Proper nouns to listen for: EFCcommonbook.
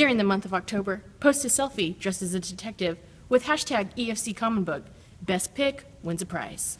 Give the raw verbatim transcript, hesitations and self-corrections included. during the month of October, post a selfie dressed as a detective with hashtag E F C Common Book. Best pick wins a prize.